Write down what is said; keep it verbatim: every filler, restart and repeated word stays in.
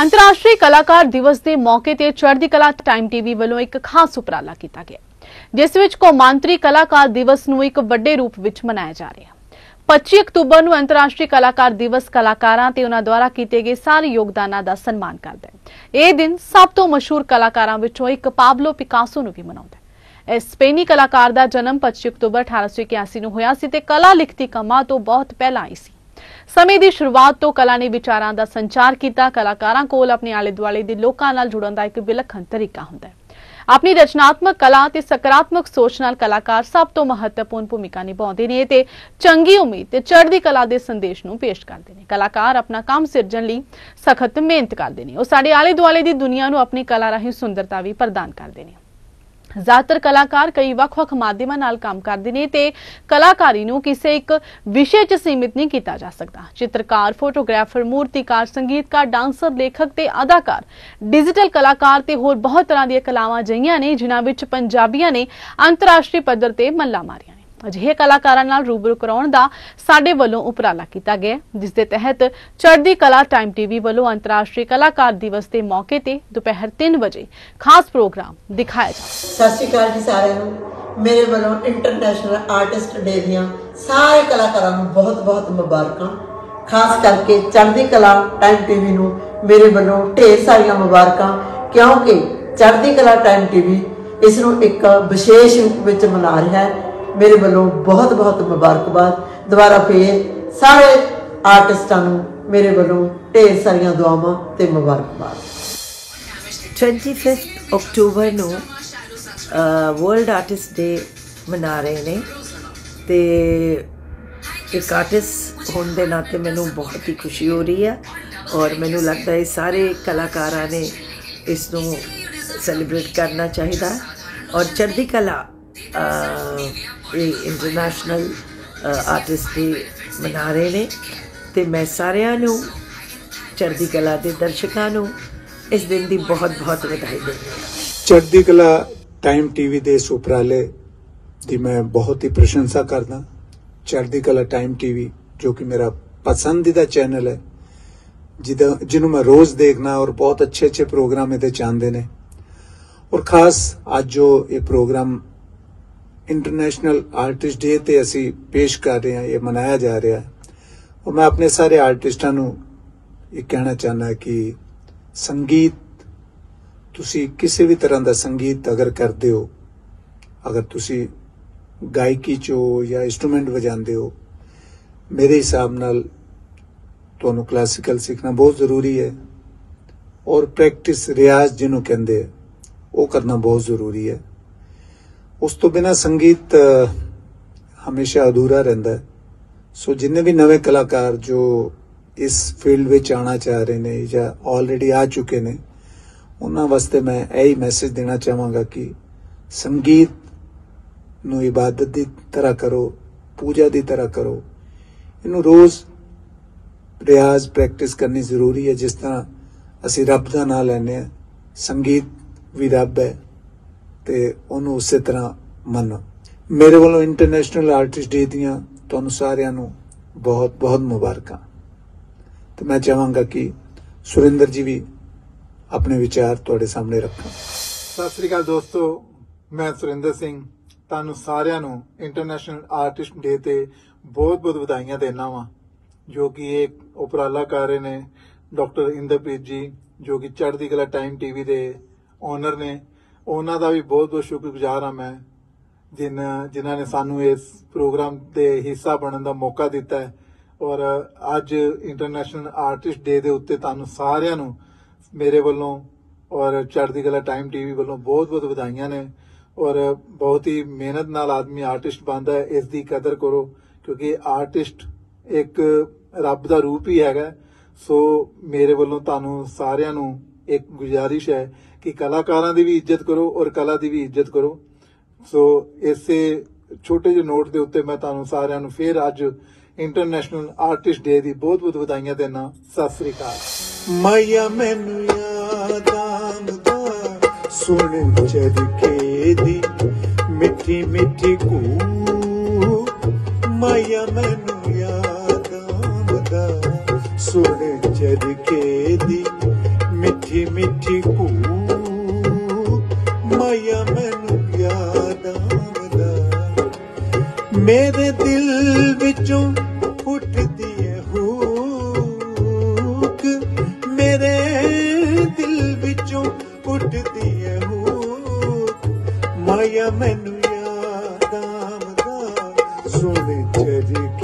अंतर्राष्ट्रीय कलाकार दिवस के मौके ते चढ़दीकला टाइम टीवी वालों एक खास उपराला किया गया जिस विच कौमांतरी कलाकार दिवस नूं एक वड्डे रूप विच मनाया जा रहा है। पच्ची अक्तूबर नूं अंतर्राष्ट्रीय कलाकार दिवस कलाकारां ते उन्हां द्वारा कीते गए सारे योगदानां दा सन्मान करदा है। यह दिन सब तो मशहूर कलाकारां विचों एक पाब्लो पिकासो नूं भी मनाउंदा है। इस स्पेनी कलाकार दा जन्म पच्ची अक्तूबर अठारह सौ इक्यासी नूं होया सी ते कला लिखती कमा तो बहुत पहलां आई सी। समय की शुरुआत तो कला ने विचारां दा संचार किया। कलाकारां कोल अपने आले दुआले दे लोकां नाल जुड़न दा इक विलखण तरीका हुंदा है। अपनी रचनात्मक कला ते सकारात्मक सोच नाल कलाकार सब तो महत्वपूर्ण भूमिका निभाउंदे ने ते चंगी उम्मीद ते चढ़दी कला दे संदेश नूं पेश करदे ने। कलाकार अपना काम सिरजण लई सखत मेहनत करदे ने। ओह साडे आले दुआले दी दुनिया नूं अपनी कला राहीं सुंदरता भी प्रदान करदे ने। ज्यादातर कलाकार कई वख-वख माध्यमां नाल काम करदे ने ते कलाकारी नूं किसी एक विषय च सीमित नहीं किया जा सकता। चित्रकार, फोटोग्राफर, मूर्तिकार, संगीतकार, डांसर, लेखक ते अदाकार, डिजिटल कलाकार ते होर बहुत तरह दी कलावां जहियां ने जिन्हां विच पंजाबियां ने अंतरराष्ट्रीय पद्धर ते मल्ला मारियां ने। अजिहे कलाकारां नाल रूबरू कराउण दा साडे वल्लों उपराला कीता गया जिस दे तहत चढ़दी कला टाइम टीवी वल्लों अंतरराष्ट्रीय कलाकार दिवस के मौके ते दोपहर तीन बजे खास प्रोग्राम दिखाया जाएगा। सत श्री अकाल जी सारिआं नूं, मेरे वल्लों इंटरनेशनल आर्टिस्ट डे दीआं सारे कलाकारां नूं बहुत बहुत मुबारकां। खास करके चढ़दी कला टाइम टीवी नूं मेरे वल्लों ढेर सारियां मुबारकां क्योंकि चढ़दी कला टाइम टीवी इस नूं इक विशेष रूप विच मना रहा है। मेरे वालों बहुत बहुत मुबारकबाद। दोबारा फिर सारे आर्टिस्टां नूं मेरे वालों ढेर सारियां दुआवां ते मुबारकबाद। पच्चीस अक्तूबर नूं वर्ल्ड आर्टिस्ट डे मना रहे ने ते एक आर्टिस्ट होने दे नाते मैनूं बहुत ही खुशी हो रही है और मैनूं लगता है सारे कलाकारां ने इस नूं सैलीब्रेट करना चाहिए और चढ़दी कला इंटरनेशनल आर्टिस्ट डे मना रहे ने ते मैं सारियां नूं चढ़दी कला के दर्शकों नूं इस दिन की बहुत बहुत बधाई देनी है। चढ़दी कला टाइम टीवी के इस उपराले की मैं बहुत ही प्रशंसा करदा। चढ़दी कला टाइम टीवी जो कि मेरा पसंदीदा चैनल है जिदा जिन्हों मैं रोज़ देखना और बहुत अच्छे अच्छे प्रोग्राम इहदे चाहते ने और खास अज जो ये प्रोग्राम इंटरनेशनल आर्टिस्ट डे ते असी पेश कर रहे हैं, ये मनाया जा रहा है और मैं अपने सारे आर्टिस्टां नूं ये कहना चाहना कि संगीत तुसी किसी भी तरह का संगीत अगर करते हो, अगर तुसी गायकी चो या इंस्ट्रूमेंट वजाते हो, मेरे हिसाब नाल तुहानूं क्लासिकल सीखना बहुत जरूरी है और प्रैक्टिस रियाज जिन्हों कहते हैं वो करना बहुत जरूरी है। उस तो बिना संगीत हमेशा अधूरा रहता है। सो जिन्ने भी नवे कलाकार जो इस फील्ड में आना चाह रहे ने या ऑलरेडी आ चुके ने उन्हां वास्ते मैं यही मैसेज देना चाहांगा कि संगीत नू इबादत की तरह करो, पूजा की तरह करो। इनू रोज़ रियाज प्रैक्टिस करनी जरूरी है। जिस तरह असी रब दा नाम लैंदे, संगीत भी रब है ते उन्होंने उस तरह मनो। मेरे वालों इंटरनेशनल आर्टिस्ट डे दियाँ तुहानूं सारियां नूं बहुत बहुत मुबारकां। तो मैं चाहांगा कि सुरेंद्र जी भी अपने विचार तुहाडे सामने रखो। सत श्री अकाल दोस्तों, मैं सुरेंद्र सिंह तुहानूं सारियां नूं इंटरनेशनल आर्टिस्ट डे ते बहुत बहुत वधाइयां देना वा जो कि एक उपराला कर रहे ने डॉक्टर इंद्रप्रीत जी जो कि चढ़दी कला टाइम टीवी के ओनर ने। ਉਹਨਾਂ ਦਾ ਵੀ ਬਹੁਤ ਬਹੁਤ ਸ਼ੁਕਰਗੁਜ਼ਾਰ ਹਾਂ ਮੈਂ ਜਿਨ੍ਹਾਂ ਜਿਨ੍ਹਾਂ ਨੇ ਸਾਨੂੰ ਇਸ ਪ੍ਰੋਗਰਾਮ ਦੇ ਹਿੱਸਾ ਬਣਨ ਦਾ ਮੌਕਾ ਦਿੱਤਾ ਹੈ ਔਰ ਅੱਜ ਇੰਟਰਨੈਸ਼ਨਲ ਆਰਟਿਸਟ ਡੇ ਦੇ ਉੱਤੇ ਤੁਹਾਨੂੰ ਸਾਰਿਆਂ ਨੂੰ ਮੇਰੇ ਵੱਲੋਂ ਔਰ ਚੜ੍ਹਦੀ ਕਲਾ ਟਾਈਮ ਟੀਵੀ ਵੱਲੋਂ ਬਹੁਤ ਬਹੁਤ ਵਧਾਈਆਂ ਨੇ ਔਰ ਬਹੁਤ ਹੀ ਮਿਹਨਤ ਨਾਲ ਆਦਮੀ ਆਰਟਿਸਟ ਬਣਦਾ ਹੈ, ਇਸ ਦੀ ਕਦਰ ਕਰੋ ਕਿਉਂਕਿ ਆਰਟਿਸਟ ਇੱਕ ਰੱਬ ਦਾ ਰੂਪ ਹੀ ਹੈਗਾ। ਸੋ ਮੇਰੇ ਵੱਲੋਂ ਤੁਹਾਨੂੰ ਸਾਰਿਆਂ ਨੂੰ एक गुजारिश है कि कलाकारां दी भी इज्जत करो और कला दी भी इज्जत करो। सो इस छोटे जे नोट दे उत्ते मैं तुहानूं सारिआं नूं फिर अज इंटरनेशनल आर्टिस्ट डे दी बहुत बहुत वधाइयां देना। सत श्री अकाल। माया मैनू याद आंदा सुणे चरके दी मिठी मिठी कू, माया मैनू याद आंदा सुणे चरके दी मीठी मीठी कू माया मैनू याद आंदा मेरे दिल विचों उठदी है हूक मेरे दिल विचों उठदी है हूक माया मैनू याद आंदा सोने चरके।